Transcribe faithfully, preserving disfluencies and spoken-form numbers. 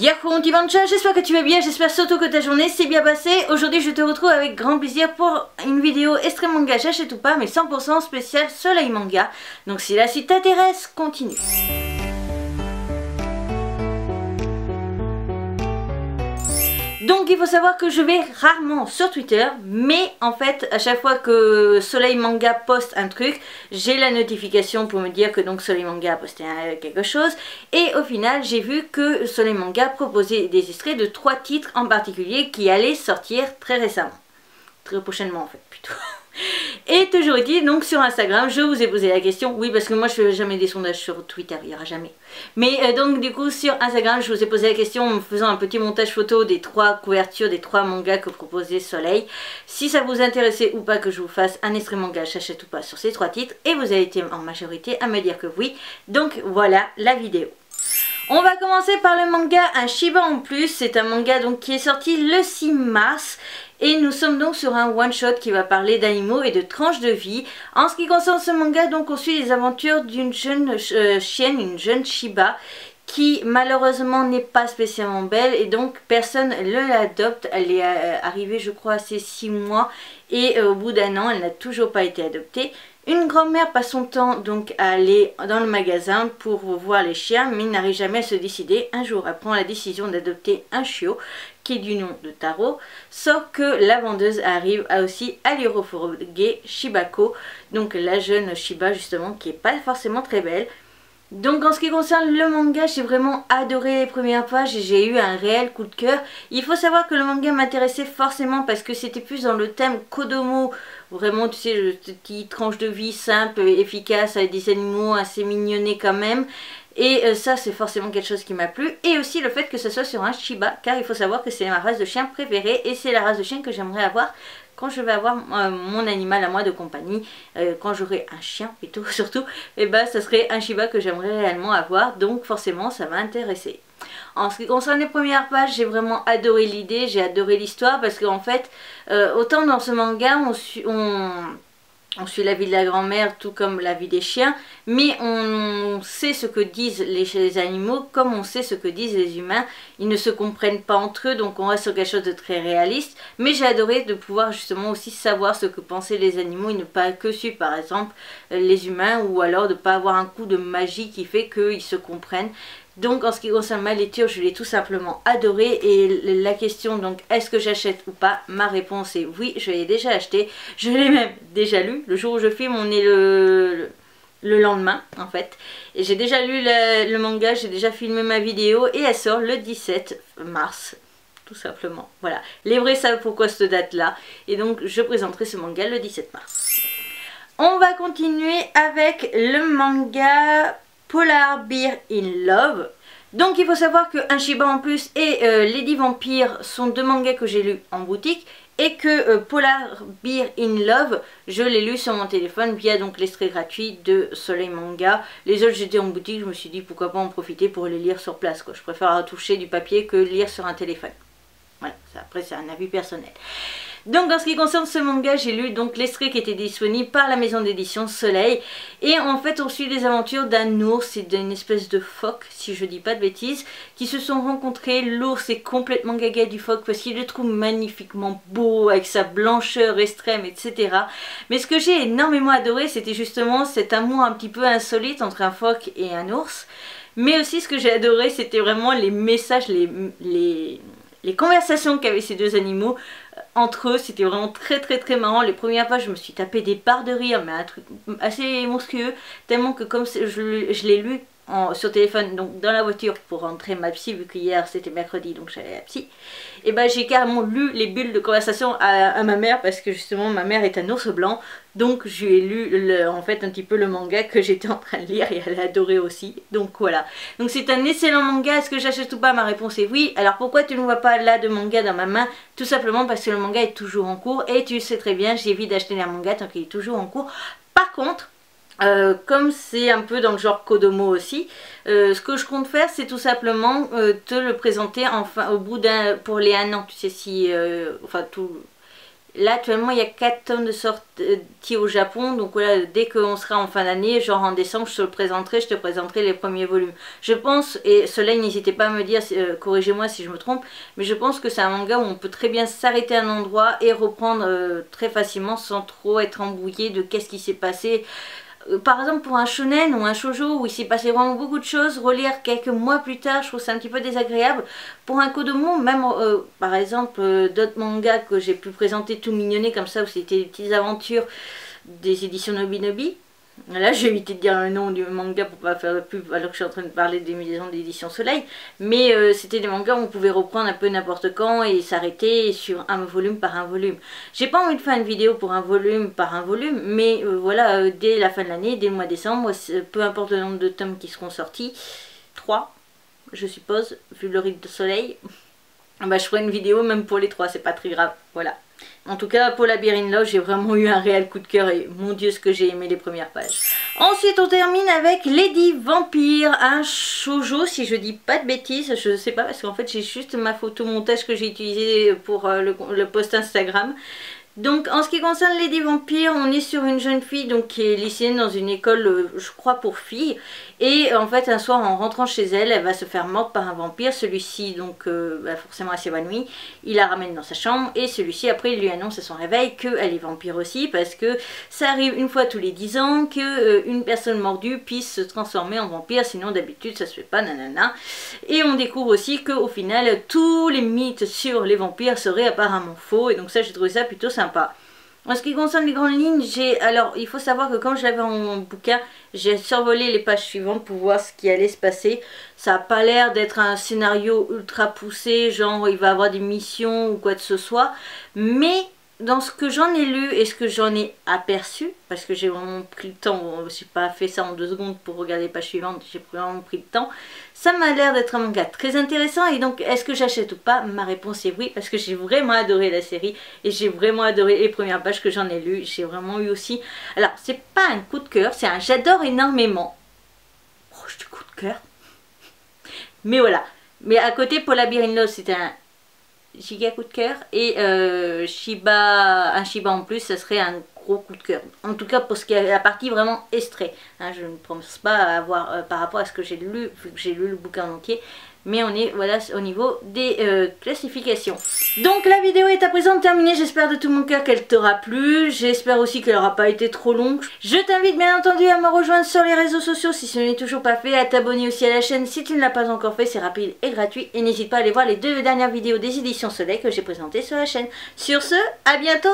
Yahoo Antibancha, j'espère que tu vas bien, j'espère surtout que ta journée s'est bien passée. Aujourd'hui je te retrouve avec grand plaisir pour une vidéo extrême manga, j'achète ou pas, mais cent pour cent spécial Soleil Manga. Donc si la suite t'intéresse, continue. Donc il faut savoir que je vais rarement sur Twitter, mais en fait à chaque fois que Soleil Manga poste un truc, j'ai la notification pour me dire que donc Soleil Manga a posté quelque chose. Et au final j'ai vu que Soleil Manga proposait des extraits de trois titres en particulier qui allaient sortir très récemment. Très prochainement en fait plutôt. Et toujours dit, donc sur Instagram, je vous ai posé la question, oui parce que moi je fais jamais des sondages sur Twitter, il n'y aura jamais. Mais euh, donc du coup sur Instagram, je vous ai posé la question en faisant un petit montage photo des trois couvertures, des trois mangas que proposait Soleil. Si ça vous intéressait ou pas que je vous fasse un extrait manga, j'achète ou pas sur ces trois titres. Et vous avez été en majorité à me dire que oui, donc voilà la vidéo. On va commencer par le manga Un Shiba en plus, c'est un manga donc qui est sorti le six mars. Et nous sommes donc sur un one-shot qui va parler d'animaux et de tranches de vie. En ce qui concerne ce manga, donc on suit les aventures d'une jeune euh, chienne, une jeune Shiba, qui malheureusement n'est pas spécialement belle et donc personne ne l'adopte. Elle est euh, arrivée je crois à ses six mois et euh, au bout d'un an elle n'a toujours pas été adoptée. Une grand-mère passe son temps donc à aller dans le magasin pour voir les chiens mais n'arrive jamais à se décider. Un jour elle prend la décision d'adopter un chiot qui est du nom de Taro, sauf que la vendeuse arrive à aussi à lui refourguer Shibako, donc la jeune Shiba justement qui n'est pas forcément très belle. Donc en ce qui concerne le manga, j'ai vraiment adoré les premières pages et j'ai eu un réel coup de cœur. Il faut savoir que le manga m'intéressait forcément parce que c'était plus dans le thème Kodomo. Vraiment tu sais, une petite tranche de vie simple, efficace, avec des animaux assez mignonnés quand même. Et ça c'est forcément quelque chose qui m'a plu. Et aussi le fait que ce soit sur un Shiba, car il faut savoir que c'est ma race de chien préférée et c'est la race de chien que j'aimerais avoir quand je vais avoir euh, mon animal à moi de compagnie, euh, quand j'aurai un chien et tout surtout, et ben ça serait un Shiba que j'aimerais réellement avoir, donc forcément ça m'a intéressé. En ce qui concerne les premières pages, j'ai vraiment adoré l'idée, j'ai adoré l'histoire parce qu'en fait, euh, autant dans ce manga, on, on, on suit la vie de la grand-mère tout comme la vie des chiens, mais on, on sait ce que disent les, les animaux comme on sait ce que disent les humains. Ils ne se comprennent pas entre eux, donc on reste sur quelque chose de très réaliste. Mais j'ai adoré de pouvoir justement aussi savoir ce que pensaient les animaux et ne pas que suivre par exemple les humains, ou alors de ne pas avoir un coup de magie qui fait qu'ils se comprennent. Donc en ce qui concerne ma lecture, je l'ai tout simplement adoré. Et la question donc est-ce que j'achète ou pas, ma réponse est oui, je l'ai déjà acheté. Je l'ai même déjà lu, le jour où je filme on est le... le... le lendemain en fait, et j'ai déjà lu le, le manga, j'ai déjà filmé ma vidéo et elle sort le dix-sept mars tout simplement. Voilà, les vrais savent pourquoi cette date là, et donc je présenterai ce manga le dix-sept mars. On va continuer avec le manga Polar Bear in Love. Donc il faut savoir que Un Shiba en plus et euh, Lady Vampire sont deux mangas que j'ai lus en boutique. Et que euh, Polar Bear in Love, je l'ai lu sur mon téléphone via donc l'extrait gratuit de Soleil Manga. Les autres j'étais en boutique, je me suis dit pourquoi pas en profiter pour les lire sur place quoi. Je préfère toucher du papier que lire sur un téléphone. Voilà, ça, après c'est un avis personnel. Donc en ce qui concerne ce manga, j'ai lu donc l'extrait qui était disponible par la maison d'édition Soleil. Et en fait on suit les aventures d'un ours et d'une espèce de phoque, si je dis pas de bêtises, qui se sont rencontrés. L'ours est complètement gaga du phoque parce qu'il le trouve magnifiquement beau avec sa blancheur extrême, et cetera. Mais ce que j'ai énormément adoré, c'était justement cet amour un petit peu insolite entre un phoque et un ours. Mais aussi ce que j'ai adoré, c'était vraiment les messages, les... les... les conversations qu'avaient ces deux animaux entre eux. C'était vraiment très très très marrant. Les premières pages je me suis tapé des barres de rire, mais un truc assez monstrueux, tellement que comme je, je l'ai lu en, sur téléphone, donc dans la voiture pour rentrer ma psy, vu qu'hier c'était mercredi donc j'allais à la psy, et ben j'ai carrément lu les bulles de conversation à, à ma mère, parce que justement ma mère est un ours blanc, donc je lui ai lu le, en fait un petit peu le manga que j'étais en train de lire, et elle a adoré aussi, donc voilà. Donc c'est un excellent manga. Est-ce que j'achète ou pas, ma réponse est oui. Alors pourquoi tu ne vois pas là de manga dans ma main? Tout simplement parce que le manga est toujours en cours, et tu sais très bien j'évite d'acheter un manga tant qu'il est toujours en cours. Par contre Euh, comme c'est un peu dans le genre Kodomo aussi, euh, ce que je compte faire c'est tout simplement euh, te le présenter enfin au bout d'un, pour les un an, tu sais si, euh, enfin tout, Là actuellement il y a quatre tomes de sortie au Japon, donc voilà, dès qu'on sera en fin d'année, genre en décembre, je te le présenterai, je te présenterai les premiers volumes. Je pense, et Soleil n'hésitez pas à me dire, euh, corrigez-moi si je me trompe, mais je pense que c'est un manga où on peut très bien s'arrêter à un endroit et reprendre euh, très facilement sans trop être embrouillé de qu'est-ce qui s'est passé. Par exemple pour un shonen ou un shoujo où il s'est passé vraiment beaucoup de choses, relire quelques mois plus tard, je trouve ça un petit peu désagréable. Pour un Kodomo, même euh, par exemple euh, d'autres mangas que j'ai pu présenter tout mignonné comme ça, où c'était des petites aventures des éditions Nobinobi. Là j'ai évité de dire le nom du manga pour pas faire de pub alors que je suis en train de parler des maisons d'édition Soleil. Mais euh, c'était des mangas où on pouvait reprendre un peu n'importe quand et s'arrêter sur un volume par un volume. J'ai pas envie de faire une vidéo pour un volume par un volume, mais euh, voilà, euh, dès la fin de l'année, dès le mois de décembre, peu importe le nombre de tomes qui seront sortis, trois je suppose, vu le rythme de Soleil, bah, je ferai une vidéo même pour les trois, c'est pas très grave, voilà. En tout cas, Polar Bear in Love, j'ai vraiment eu un réel coup de cœur et mon dieu ce que j'ai aimé les premières pages. Ensuite, on termine avec Lady Vampire, un shoujo si je dis pas de bêtises, je sais pas parce qu'en fait j'ai juste ma photo montage que j'ai utilisée pour le, le post Instagram. Donc en ce qui concerne Lady Vampire, on est sur une jeune fille donc, qui est lycéenne dans une école je crois pour filles, et en fait un soir en rentrant chez elle, elle va se faire mordre par un vampire, celui-ci donc euh, bah, forcément elle s'évanouit, il la ramène dans sa chambre et celui-ci après il lui annonce à son réveil qu'elle est vampire aussi parce que ça arrive une fois tous les dix ans qu'une euh, personne mordue puisse se transformer en vampire, sinon d'habitude ça se fait pas, nanana. Et on découvre aussi qu'au final tous les mythes sur les vampires seraient apparemment faux, et donc ça j'ai trouvé ça plutôt sympa. Sympa. En ce qui concerne les grandes lignes, j'ai alors il faut savoir que quand je l'avais en bouquin, j'ai survolé les pages suivantes pour voir ce qui allait se passer. Ça n'a pas l'air d'être un scénario ultra poussé, genre il va avoir des missions ou quoi que ce soit, mais dans ce que j'en ai lu et ce que j'en ai aperçu, parce que j'ai vraiment pris le temps, j'ai pas fait ça en deux secondes pour regarder les pages suivantes, j'ai vraiment pris le temps, ça m'a l'air d'être un manga très intéressant. Et donc est-ce que j'achète ou pas? Ma réponse est oui, parce que j'ai vraiment adoré la série et j'ai vraiment adoré les premières pages que j'en ai lues, j'ai vraiment eu aussi, alors c'est pas un coup de cœur, c'est un j'adore énormément, proche du coup de cœur, mais voilà. Mais à côté Polar Bear in Love c'était un giga coup de cœur, et euh, Shiba, un Shiba en plus, ça serait un gros coup de cœur. En tout cas pour ce qui est la partie vraiment extrait. Hein, je ne pense pas avoir euh, par rapport à ce que j'ai lu, vu que j'ai lu le bouquin en entier. Mais on est voilà au niveau des euh, classifications. Donc la vidéo est à présent terminée. J'espère de tout mon cœur qu'elle t'aura plu. J'espère aussi qu'elle n'aura pas été trop longue. Je t'invite bien entendu à me rejoindre sur les réseaux sociaux si ce n'est toujours pas fait. À t'abonner aussi à la chaîne si tu ne l'as pas encore fait. C'est rapide et gratuit. Et n'hésite pas à aller voir les deux dernières vidéos des éditions Soleil que j'ai présentées sur la chaîne. Sur ce, à bientôt.